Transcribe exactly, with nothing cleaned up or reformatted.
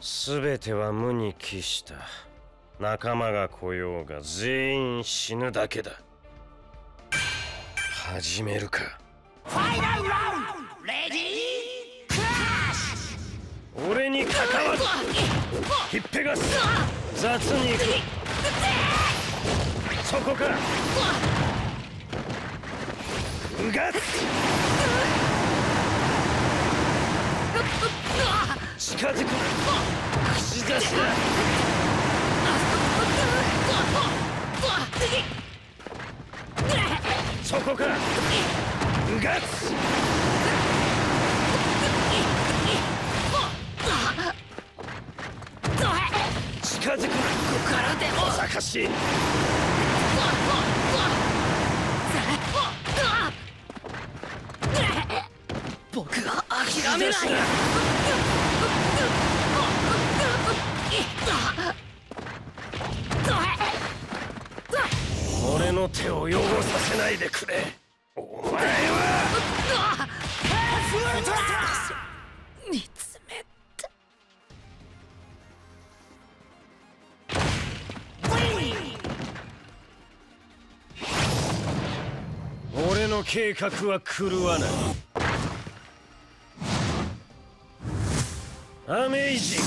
全ては無に帰した。仲間が来ようが全員死ぬだけだ。始めるか。ファイナルラウンド、レディークラッシュ。俺に関わる。ひっぺがす。雑に行く。そこか。うがっ。近づく。口出しだ。そこか。うがつ。近づく。ここからでも。おかしい。僕は諦めない。俺の手を汚させないでくれ。お前は煮詰めた。俺の計画は狂わない。アメイジング。